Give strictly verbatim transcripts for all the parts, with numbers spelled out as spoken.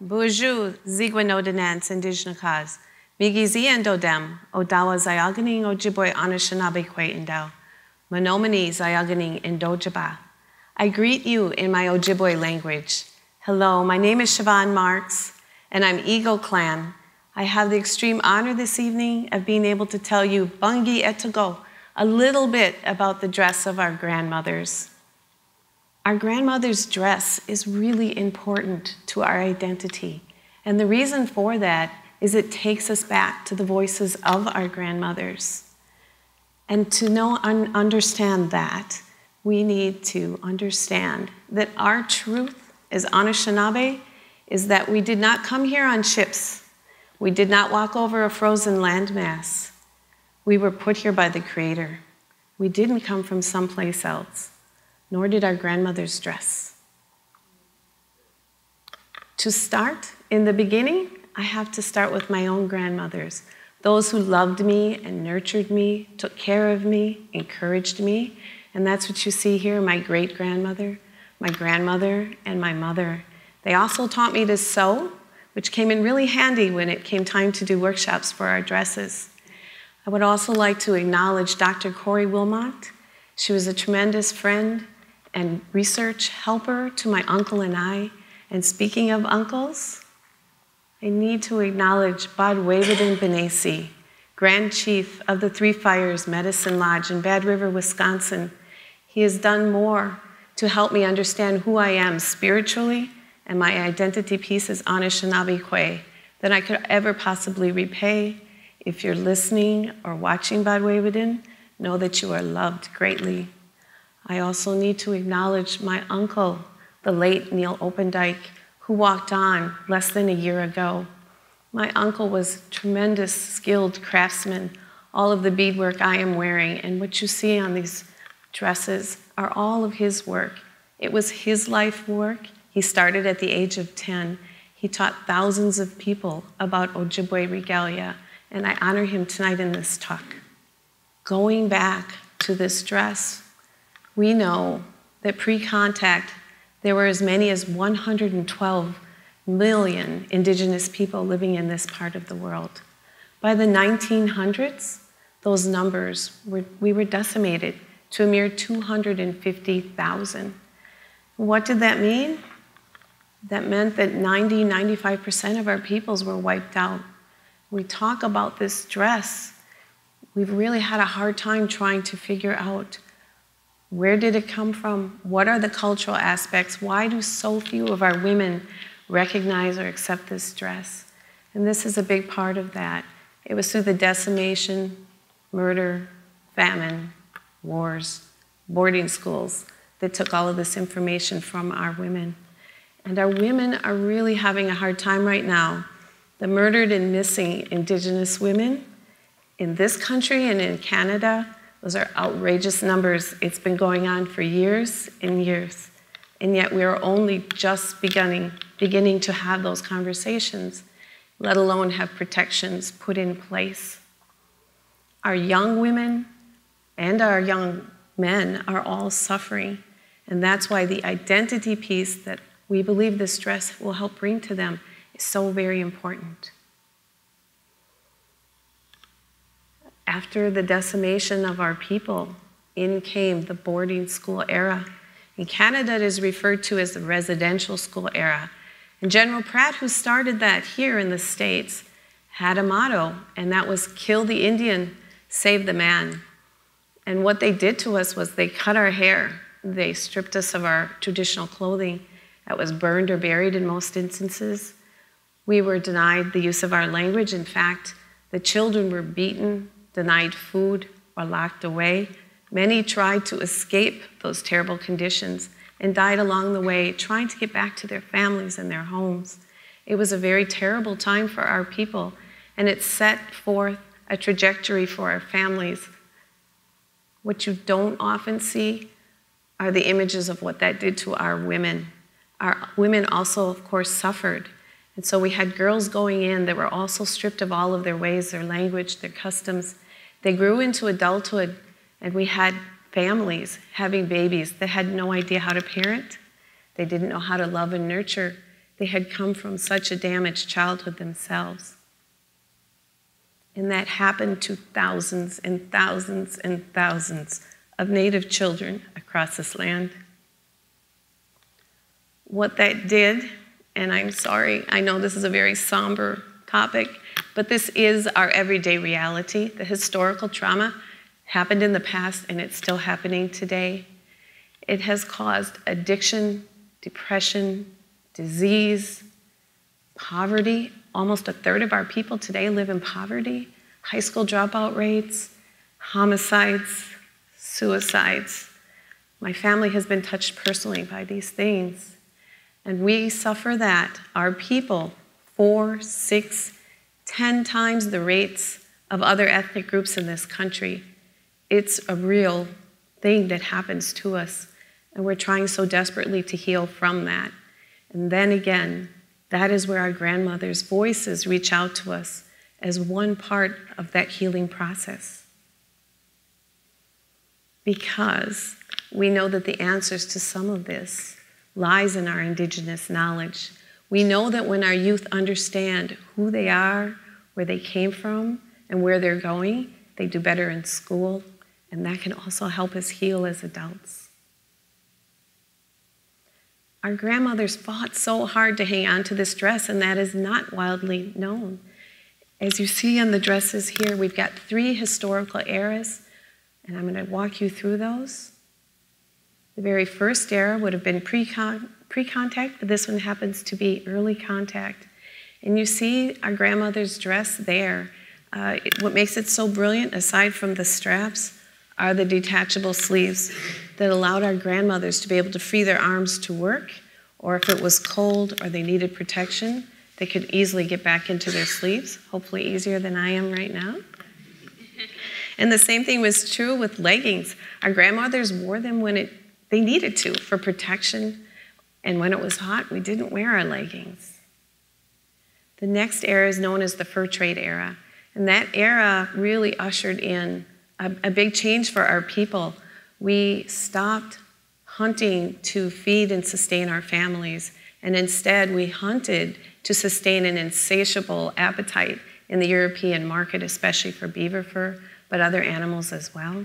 Bonjour, Zigwanodanans, Indigenous Kaz. Migizi and Odem, Odawa Zayaganing Ojibwe Anishinaabe Kwe Indao. Monomini Zayaganing Indojiba. I greet you in my Ojibwe language. Hello, my name is Siobhan Marks, and I'm Eagle Clan. I have the extreme honor this evening of being able to tell you Bungi Etogo, a little bit about the dress of our grandmothers. Our grandmother's dress is really important to our identity. And the reason for that is it takes us back to the voices of our grandmothers. And to know and understand that, we need to understand that our truth as Anishinaabe is that we did not come here on ships. We did not walk over a frozen landmass. We were put here by the Creator. We didn't come from someplace else, nor did our grandmother's dress. To start in the beginning, I have to start with my own grandmothers, those who loved me and nurtured me, took care of me, encouraged me, and that's what you see here, my great-grandmother, my grandmother, and my mother. They also taught me to sew, which came in really handy when it came time to do workshops for our dresses. I would also like to acknowledge Doctor Corey Wilmot. She was a tremendous friend and research helper to my uncle and I. And speaking of uncles, I need to acknowledge Bad Wavedin Banasi, Grand Chief of the Three Fires Midewiwin Lodge in Bad River, Wisconsin. He has done more to help me understand who I am spiritually and my identity piece as Anishinaabe Kwe than I could ever possibly repay. If you're listening or watching Bad Wavedin, know that you are loved greatly. I also need to acknowledge my uncle, the late Neil Oppendike, who walked on less than a year ago. My uncle was a tremendous skilled craftsman. All of the beadwork I am wearing and what you see on these dresses are all of his work. It was his life work. He started at the age of ten. He taught thousands of people about Ojibwe regalia, and I honor him tonight in this talk. Going back to this dress, we know that pre-contact, there were as many as one hundred twelve million indigenous people living in this part of the world. By the nineteen hundreds, those numbers, were, we were decimated to a mere two hundred fifty thousand. What did that mean? That meant that ninety, ninety-five percent of our peoples were wiped out. We talk about this dress, we've really had a hard time trying to figure out where did it come from, what are the cultural aspects, why do so few of our women recognize or accept this dress? And this is a big part of that. It was through the decimation, murder, famine, wars, boarding schools that took all of this information from our women. And our women are really having a hard time right now. The murdered and missing indigenous women in this country and in Canada, those are outrageous numbers. It's been going on for years and years, and yet we are only just beginning, beginning to have those conversations, let alone have protections put in place. Our young women and our young men are all suffering, and that's why the identity piece that we believe this dress will help bring to them so very important. After the decimation of our people, in came the boarding school era. In Canada, it is referred to as the residential school era. And General Pratt, who started that here in the States, had a motto, and that was, kill the Indian, save the man. And what they did to us was they cut our hair. They stripped us of our traditional clothing that was burned or buried in most instances. We were denied the use of our language. In fact, the children were beaten, denied food, or locked away. Many tried to escape those terrible conditions and died along the way, trying to get back to their families and their homes. It was a very terrible time for our people, and it set forth a trajectory for our families. What you don't often see are the images of what that did to our women. Our women also, of course, suffered. And so we had girls going in that were also stripped of all of their ways, their language, their customs. They grew into adulthood, and we had families having babies that had no idea how to parent. They didn't know how to love and nurture. They had come from such a damaged childhood themselves. And that happened to thousands and thousands and thousands of Native children across this land. What that did, and I'm sorry, I know this is a very somber topic, but this is our everyday reality. The historical trauma happened in the past and it's still happening today. It has caused addiction, depression, disease, poverty. Almost a third of our people today live in poverty, high school dropout rates, homicides, suicides. My family has been touched personally by these things. And we suffer that, our people, four, six, ten times the rates of other ethnic groups in this country. It's a real thing that happens to us, and we're trying so desperately to heal from that. And then again, that is where our grandmothers' voices reach out to us as one part of that healing process. Because we know that the answers to some of this lies in our indigenous knowledge. We know that when our youth understand who they are, where they came from, and where they're going, they do better in school, and that can also help us heal as adults. Our grandmothers fought so hard to hang on to this dress, and that is not wildly known. As you see on the dresses here, we've got three historical eras, and I'm going to walk you through those. The very first era would have been pre-con- pre-contact, but this one happens to be early contact. And you see our grandmother's dress there. Uh, it, what makes it so brilliant, aside from the straps, are the detachable sleeves that allowed our grandmothers to be able to free their arms to work, or if it was cold or they needed protection, they could easily get back into their sleeves, hopefully easier than I am right now. And the same thing was true with leggings. Our grandmothers wore them when it, they needed to for protection, and when it was hot, we didn't wear our leggings. The next era is known as the fur trade era. And that era really ushered in a, a big change for our people. We stopped hunting to feed and sustain our families, and instead we hunted to sustain an insatiable appetite in the European market, especially for beaver fur, but other animals as well.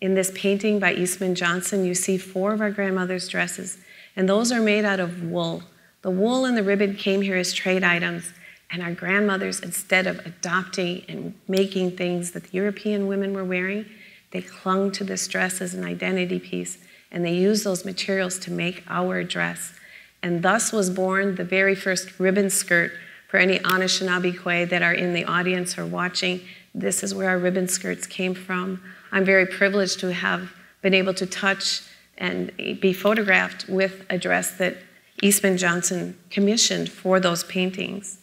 In this painting by Eastman Johnson, you see four of our grandmother's dresses, and those are made out of wool. The wool and the ribbon came here as trade items. And our grandmothers, instead of adopting and making things that the European women were wearing, they clung to this dress as an identity piece, and they used those materials to make our dress. And thus was born the very first ribbon skirt for any Anishinaabe Kwe that are in the audience or watching. This is where our ribbon skirts came from. I'm very privileged to have been able to touch and be photographed with a dress that Eastman Johnson commissioned for those paintings.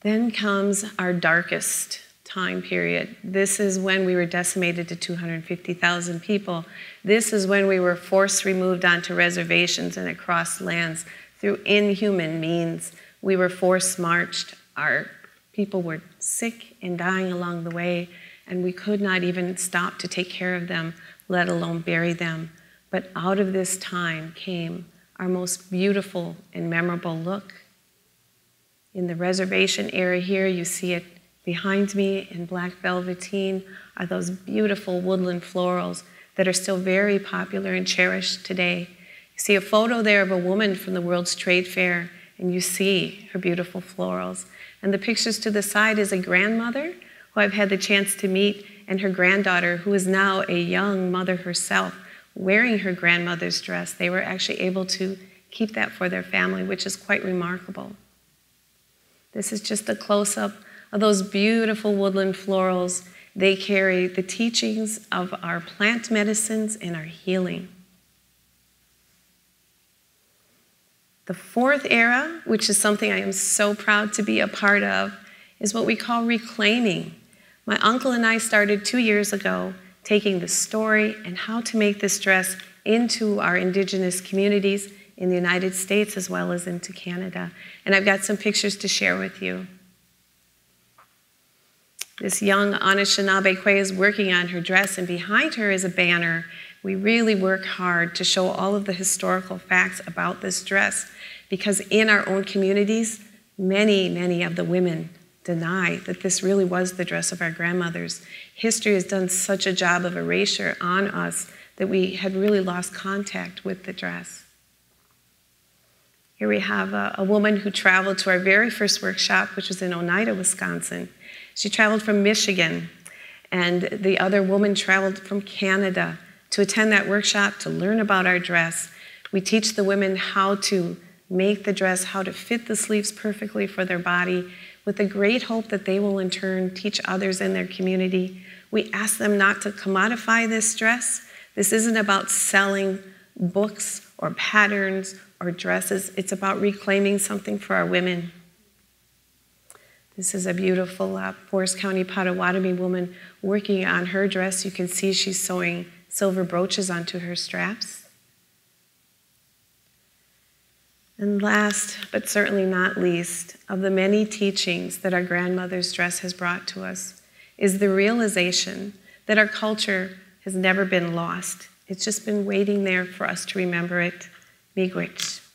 Then comes our darkest time period. This is when we were decimated to two hundred fifty thousand people. This is when we were forced removed onto reservations and across lands through inhuman means. We were forced marched. Our people were sick and dying along the way, and we could not even stop to take care of them, let alone bury them. But out of this time came our most beautiful and memorable look. In the reservation area here, you see it behind me in black velveteen are those beautiful woodland florals that are still very popular and cherished today. You see a photo there of a woman from the World's Trade Fair, and you see her beautiful florals. And the pictures to the side is a grandmother who I've had the chance to meet, and her granddaughter, who is now a young mother herself, wearing her grandmother's dress. They were actually able to keep that for their family, which is quite remarkable. This is just a close-up of those beautiful woodland florals. They carry the teachings of our plant medicines and our healing. The fourth era, which is something I am so proud to be a part of, is what we call reclaiming. My uncle and I started two years ago taking the story and how to make this dress into our indigenous communities in the United States as well as into Canada. And I've got some pictures to share with you. This young Anishinaabe Kwe is working on her dress, and behind her is a banner. We really work hard to show all of the historical facts about this dress, because in our own communities, many, many of the women deny that this really was the dress of our grandmothers. History has done such a job of erasure on us that we had really lost contact with the dress. Here we have a, a woman who traveled to our very first workshop, which was in Oneida, Wisconsin. She traveled from Michigan, and the other woman traveled from Canada to attend that workshop to learn about our dress. We teach the women how to make the dress, how to fit the sleeves perfectly for their body, with the great hope that they will in turn teach others in their community. We ask them not to commodify this dress. This isn't about selling books or patterns or dresses. It's about reclaiming something for our women. This is a beautiful uh, Forest County Potawatomi woman working on her dress. You can see she's sewing silver brooches onto her straps. And last, but certainly not least, of the many teachings that our grandmother's dress has brought to us is the realization that our culture has never been lost. It's just been waiting there for us to remember it. Miigwech.